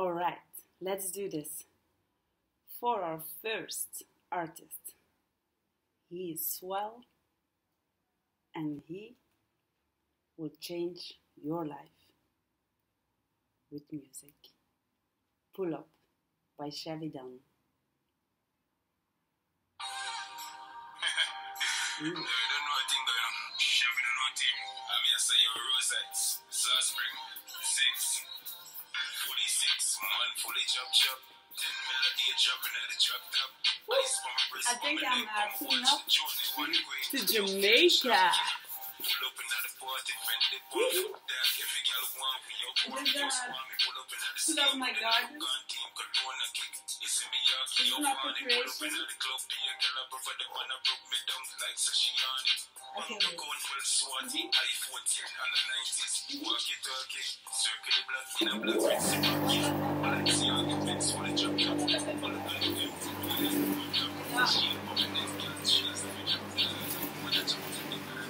All right, let's do this. For our first artist, he is swell and he will change your life with music. Pull Up by Shavain. I don't know a thing going on. Shoving on our team. I'm here to say your Rosette, Sarspring, 6. Fully 6, man, fully chop. 10 million a dropping at the drop top. I think I'm pulling up to Jamaica. Pull up another party, friend, they pull up that. Every girl want with your boy, just Kwame. Pull up another skin, and then you gun team, Corona kick. It's in New York, you're funny. Pull up another club, be a girl, brother, the one that broke me down like sushi on it. One to go and pull Swati, iPhone 10 and the 90s. Walkie talkie, circle the block, in a black red smoky. Black sea on the fence, full of drop top. Pull up another dude, pull up another drop top. She ain't popping this girl, she has to be dropped. When I talk to the girl,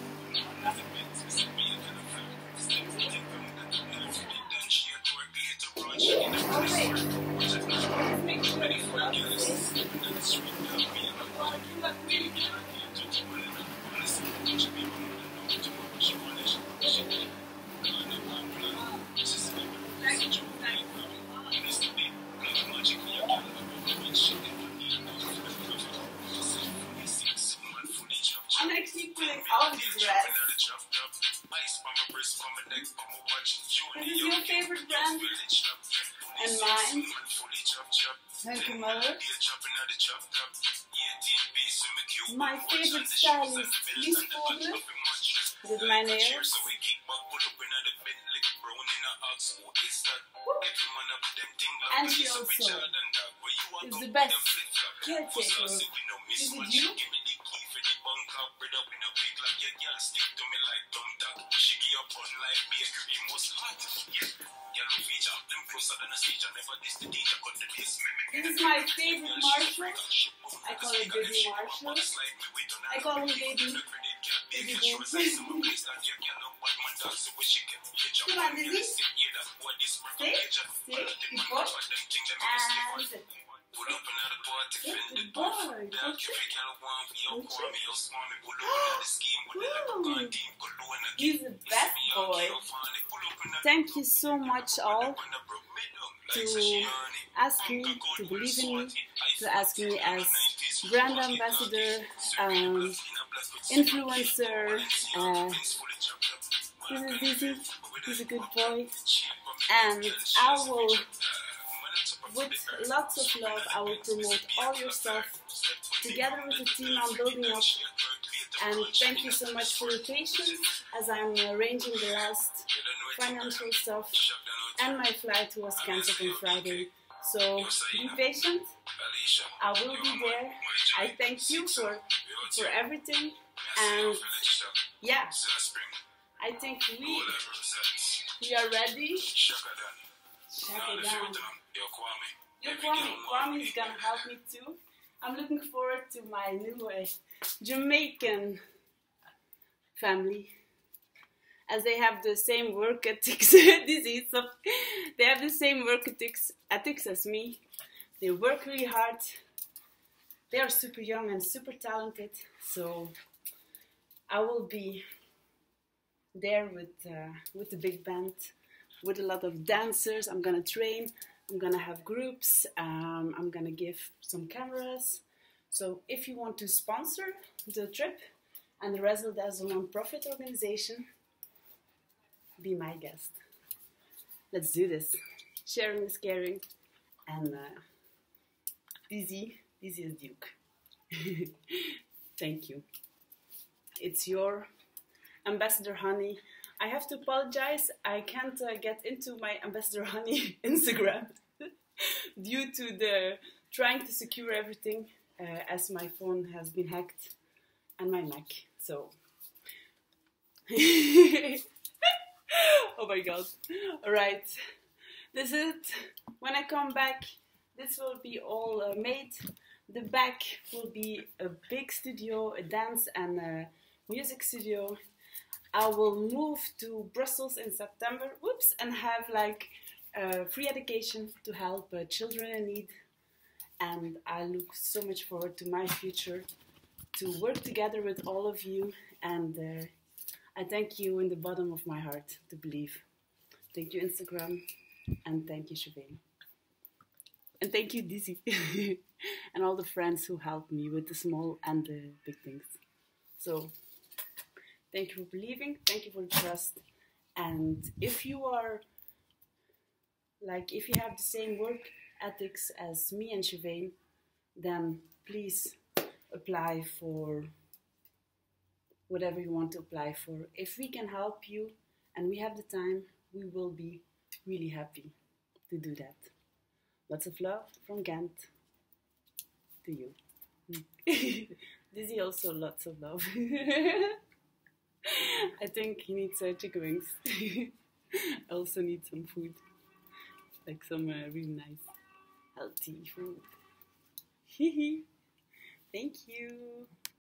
I'm the best, it's me and the friend. Steps to take them, the tunnel, to be done. She had to work late to run, she in a place where the words are not ready for girls. And it's really not me and my wife. Baby girl, I can't do it, but I'm I'm actually pulling out the dress. This is your favorite brand and mine. Thank you, mother. My favorite style is this folder with my nails. And she also is the best caretaker. Is it you? This is my favorite Marshall. I call it Baby Marshall. I call him Baby Dancing. Come on, Dizzy. Stay, keep going. And it's boring, okay. He's the best boy. Thank you so much all to ask me, to believe in me, to ask me as brand ambassador, influencer. This is Dizinho, he's a good boy, and I will, with lots of love, I will promote all your stuff. Together with the team I'm building up, and thank you so much for your patience as I'm arranging the last financial stuff, and my flight was cancelled on Friday. So be patient, I will be there. I thank you for everything, and yeah, I think we are ready. Shaka down. Kwame is gonna help me too. I'm looking forward to my new Jamaican family, as they have the same work ethics. They have the same work ethics as me. They work really hard. They are super young and super talented. So I will be there with the big band, with a lot of dancers. I'm gonna train. I'm gonna have groups, I'm gonna give some cameras. So if you want to sponsor the trip and the result as a non-profit organization, be my guest. Let's do this. Sharing is caring, and Dizzy is Duke. Thank you. It's your ambassador, honey. I have to apologize, I can't get into my Ambassador Honey Instagram due to the trying to secure everything as my phone has been hacked and my Mac, so... Oh my god, alright, this is it. When I come back, this will be all made. The back will be a big studio, a dance and a music studio. I will move to Brussels in September, whoops, and have like free education to help children in need, and I look so much forward to my future, to work together with all of you, and I thank you in the bottom of my heart to believe. Thank you, Instagram, and thank you, Shavain. And thank you, Dizzy, and all the friends who helped me with the small and the big things. So, thank you for believing, thank you for the trust, and if you are, like, if you have the same work ethics as me and Shavain, then please apply for whatever you want to apply for. If we can help you and we have the time, we will be really happy to do that. Lots of love from Ghent to you. Dizzy also lots of love. I think he needs chicken wings. I also need some food, like some really nice healthy food. Thank you.